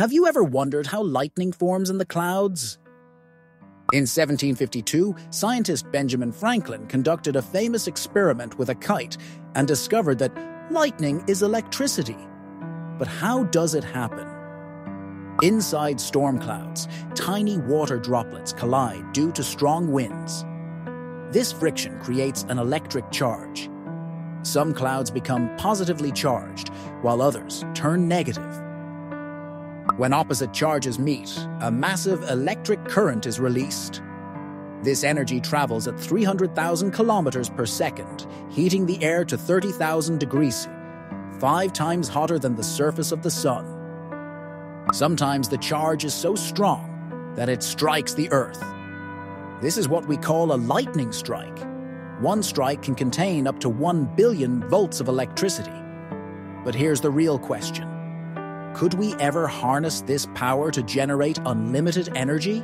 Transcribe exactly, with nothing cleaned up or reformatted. Have you ever wondered how lightning forms in the clouds? In seventeen fifty-two, scientist Benjamin Franklin conducted a famous experiment with a kite and discovered that lightning is electricity. But how does it happen? Inside storm clouds, tiny water droplets collide due to strong winds. This friction creates an electric charge. Some clouds become positively charged, while others turn negative. When opposite charges meet, a massive electric current is released. This energy travels at three hundred thousand kilometers per second, heating the air to thirty thousand degrees, five times hotter than the surface of the sun. Sometimes the charge is so strong that it strikes the earth. This is what we call a lightning strike. One strike can contain up to one billion volts of electricity. But here's the real question. Could we ever harness this power to generate unlimited energy?